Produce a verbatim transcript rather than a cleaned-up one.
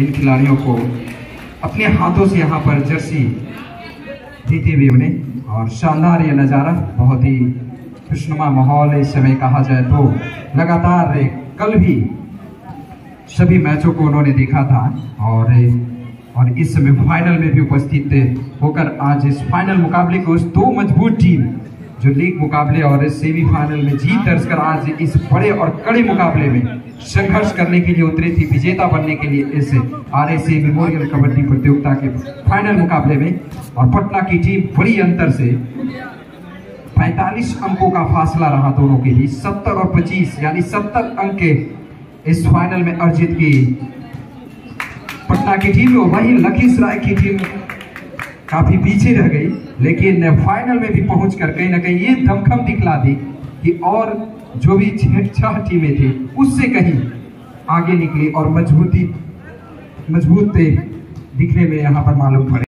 इन खिलाड़ियों को अपने हाथों से यहाँ पर जर्सी जीती हुई उन्हें, और शानदार ये नज़ारा, बहुत ही खुशनुमा माहौल इस समय कहा जाए तो। लगातार कल भी सभी मैचों को उन्होंने देखा था और और इस समय फाइनल में भी उपस्थित होकर आज इस फाइनल मुकाबले को उस दो मजबूत टीम जो लीग मुकाबले और इस सेमीफाइनल में जीत दर्ज कर आज इस बड़े और कड़े मुकाबले में संघर्ष करने के लिए उतरी थी, विजेता बनने के लिए इस आरएसई मेमोरियल कबड्डी प्रतियोगिता के फाइनल मुकाबले में। और पटना की टीम बड़ी अंतर से पैंतालीस अंकों का फासला रहा दोनों के लिए, सत्तर और पच्चीस यानी सत्तर अंक इस फाइनल में अर्जित की पटना की टीम। वहीं लखीसराय की टीम काफी पीछे रह गई, लेकिन फाइनल में भी पहुंचकर कहीं ना कहीं ये धमखम दिखला दी कि और जो भी छह टीमें थी उससे कहीं आगे निकली और मजबूती मजबूत दिखने में यहाँ पर मालूम पड़े।